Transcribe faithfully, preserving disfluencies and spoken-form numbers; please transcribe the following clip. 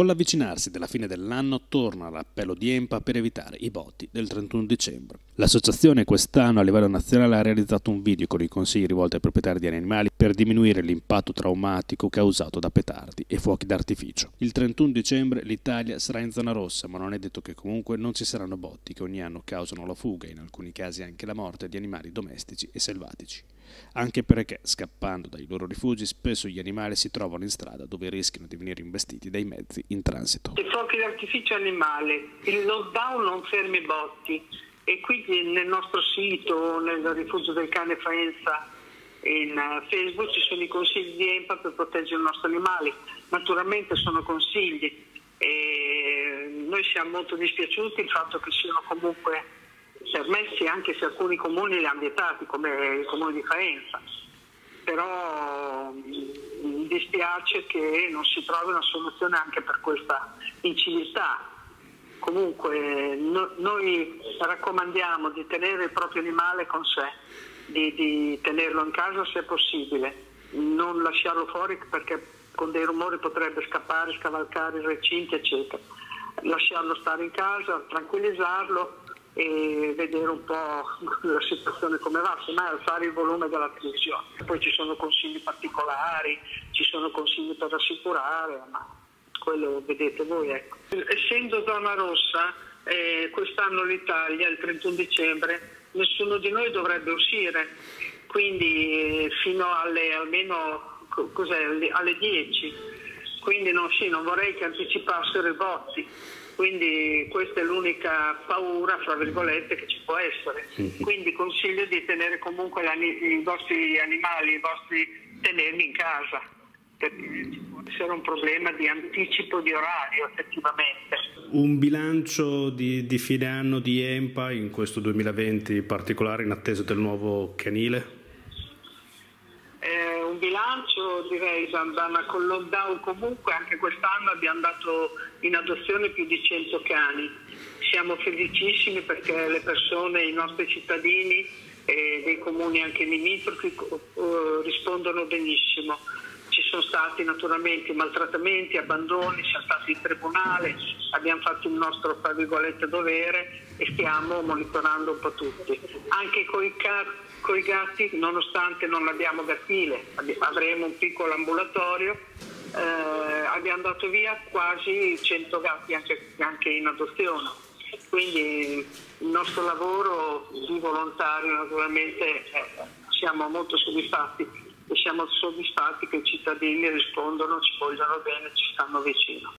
Con l'avvicinarsi della fine dell'anno torna l'appello di E N P A per evitare i botti del trentuno dicembre. L'associazione quest'anno a livello nazionale ha realizzato un video con i consigli rivolti ai proprietari di animali per diminuire l'impatto traumatico causato da petardi e fuochi d'artificio. Il trentuno dicembre l'Italia sarà in zona rossa, ma non è detto che comunque non ci saranno botti che ogni anno causano la fuga e in alcuni casi anche la morte di animali domestici e selvatici. Anche perché, scappando dai loro rifugi, spesso gli animali si trovano in strada dove rischiano di venire investiti dai mezzi in transito. I fuochi d'artificio animale, il lockdown non ferma i botti e quindi nel nostro sito, nel rifugio del cane Faenza, in Facebook ci sono i consigli di E N P A per proteggere i nostri animali. Naturalmente sono consigli e noi siamo molto dispiaciuti del fatto che siano comunque permessi anche se alcuni comuni li hanno vietati, come il comune di Faenza, però mi dispiace che non si trovi una soluzione anche per questa inciviltà. Comunque no, noi raccomandiamo di tenere il proprio animale con sé, di, di tenerlo in casa se possibile, non lasciarlo fuori perché con dei rumori potrebbe scappare, scavalcare i recinti eccetera, lasciarlo stare in casa, tranquillizzarlo e vedere un po' la situazione come va, semmai alzare il volume della televisione. Poi ci sono consigli particolari, ci sono consigli per rassicurare, ma quello vedete voi, ecco. Essendo zona rossa, eh, quest'anno l'Italia, il trentuno dicembre, nessuno di noi dovrebbe uscire, quindi fino alle almeno cos'è, alle dieci. Quindi non, sì, non vorrei che anticipassero i botti, quindi questa è l'unica paura, fra virgolette, che ci può essere. Quindi consiglio di tenere comunque i vostri animali, i vostri tenerli in casa, perché ci può essere un problema di anticipo di orario effettivamente. Un bilancio di, di fine anno di E N P A in questo duemilaventi in particolare in attesa del nuovo canile? Bilancio direi, Sandana, con lockdown comunque anche quest'anno abbiamo dato in adozione più di cento cani. Siamo felicissimi perché le persone, i nostri cittadini e dei comuni anche limitrofi rispondono benissimo. Ci sono stati naturalmente maltrattamenti, abbandoni, siamo stati in tribunale, abbiamo fatto il nostro fra virgolette dovere e stiamo monitorando un po' tutti. Anche con i cani, con i gatti, nonostante non abbiamo gattile, avremo un piccolo ambulatorio, eh, abbiamo dato via quasi cento gatti anche, anche in adozione, quindi il nostro lavoro di volontario naturalmente eh, siamo molto soddisfatti e siamo soddisfatti che i cittadini rispondono, ci vogliono bene, ci stanno vicino.